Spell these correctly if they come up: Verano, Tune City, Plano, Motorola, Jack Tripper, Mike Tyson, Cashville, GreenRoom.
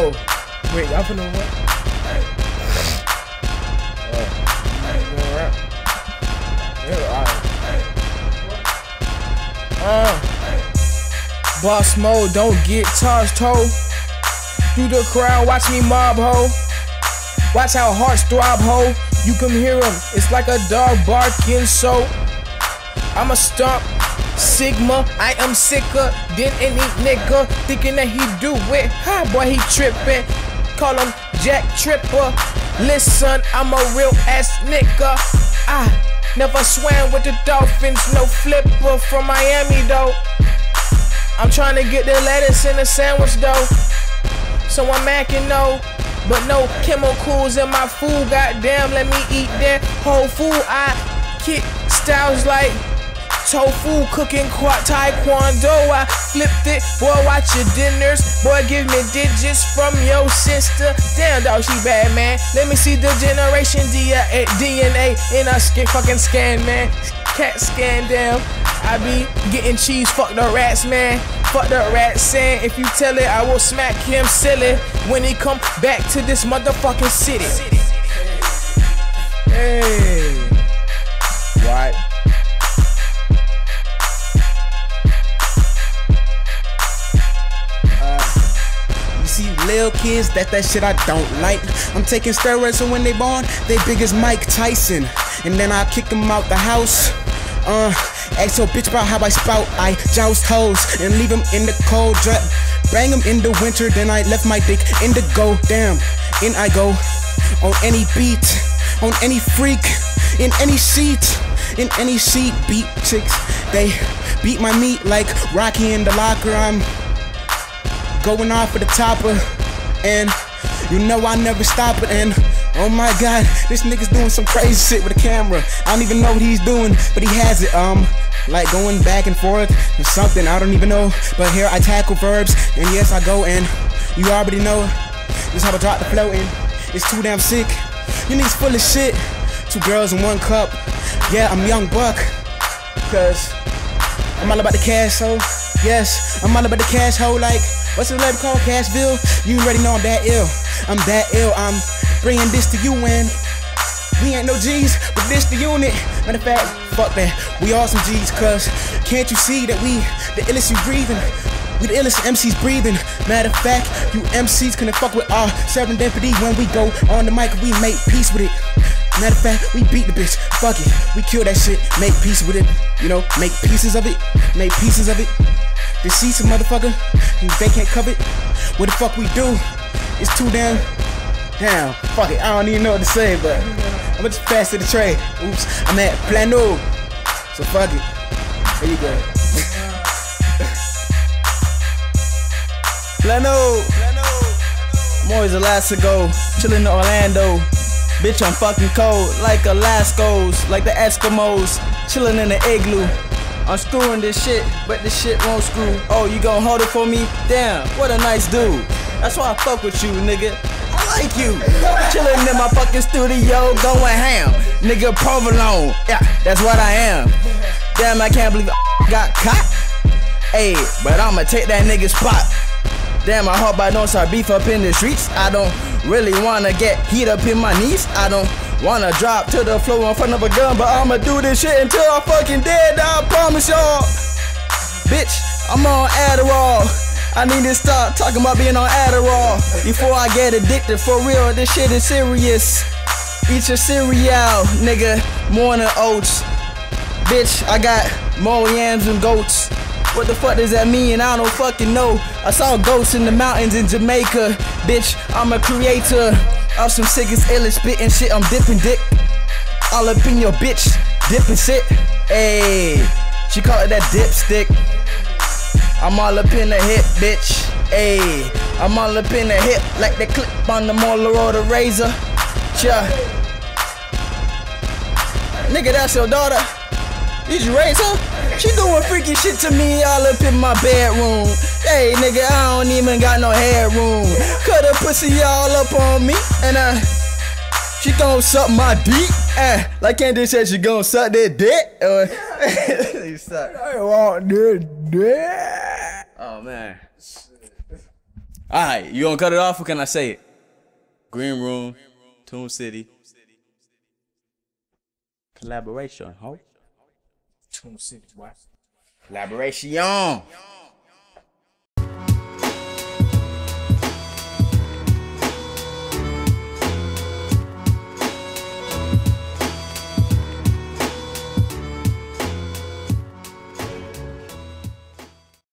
Oh, wait, y'all finna what? Boss mode, don't get touched, ho. Through the crowd, watch me mob, ho. Watch how hearts throb, ho. You can hear them, it's like a dog barking, so I'm a stomp Sigma, I am sicker than any nigga, thinking that he do it, ha, boy, he trippin', call him Jack Tripper. Listen, I'm a real ass nigga, I never swam with the Dolphins, no flipper from Miami though. I'm trying to get the lettuce in the sandwich though, so I'm mackin' though. But no chemicals in my food, goddamn, let me eat that whole food. I kick styles like tofu, cooking taekwondo, I flipped it, boy, watch your dinners, boy, give me digits from your sister, damn dog, she bad, man, let me see the generation DNA in a fucking scan, man, cat scan, damn, I be getting cheese, fuck the rats, man, fuck the rats, saying, if you tell it, I will smack him silly, when he come back to this motherfucking city, hey, what? Little kids, that shit I don't like. I'm taking steroids, so when they born, they big as Mike Tyson. And then I kick them out the house. Ask your bitch about how I spout. I joust hoes and leave them in the cold drop. Bang them in the winter, then I left my dick in the go. Damn, in I go. On any beat, on any freak, in any seat. In any seat, beat chicks. They beat my meat like Rocky in the locker. I'm going off for the topper, and you know I never stop it. And oh my god, this nigga's doing some crazy shit with a camera. I don't even know what he's doing, but he has it. Like going back and forth or something, I don't even know. But here I tackle verbs, and yes I go, and you already know this how I drop the flow in. It's too damn sick. You niggas full of shit. Two girls in one cup. Yeah, I'm Young Buck, cause I'm all about the cash, ho. Yes, I'm all about the cash, ho. Like, what's the label called? Cashville? You already know I'm that ill. I'm that ill. I'm bringing this to you, and we ain't no G's, but this the unit. Matter of fact, fuck that. We all some G's, cuz can't you see that we the illest you breathing? We the illest MCs breathing. Matter of fact, you MCs couldn't fuck with our serendipity. When we go on the mic, we make peace with it. Matter of fact, we beat the bitch. Fuck it. We kill that shit. Make peace with it. You know, make pieces of it. Make pieces of it. The seats a motherfucker, and they can't cover it. What the fuck we do? It's too damn. Damn, fuck it, I don't even know what to say, but I'm just fast to the train. Oops, I'm at Plano. So fuck it. There you go. Plano. I'm always the last to go. Chillin' in Orlando. Bitch, I'm fucking cold. Like Alaskos, like the Eskimos. Chillin' in the igloo. I'm screwing this shit, but this shit won't screw. Oh, you gon' hold it for me? Damn, what a nice dude. That's why I fuck with you, nigga. I like you. Chillin' in my fucking studio, going ham. Nigga, provolone. Yeah, that's what I am. Damn, I can't believe I got caught. Ayy, but I'ma take that nigga's spot. Damn, I hope I don't start beef up in the streets. I don't really wanna get heat up in my knees. I don't wanna drop to the floor in front of a gun, but I'ma do this shit until I'm fucking dead, I promise y'all. Bitch, I'm on Adderall. I need to stop talking about being on Adderall before I get addicted, for real, this shit is serious. Eat your cereal, nigga, morning oats. Bitch, I got more yams and goats. What the fuck does that mean? I don't fucking know. I saw goats in the mountains in Jamaica. Bitch, I'm a creator of some sickest illest spitting shit. I'm dipping dick all up in your bitch, dipping shit. Ayy, she called it that dipstick. I'm all up in the hip, bitch. Ayy, I'm all up in the hip like the clip on the Motorola Razor. Cha, nigga, that's your daughter. Did you raise her? She doing freaky shit to me all up in my bedroom. Hey nigga, I don't even got no headroom. Cut her pussy all up on me, and she gon' suck my dick. Like Candy said, she gon' suck that dick. You suck. I want that dick. Oh man. Alright, you gonna cut it off or can I say it? Green Room, Tune City. Collaboration, ho. Tune City, what? Collaboration.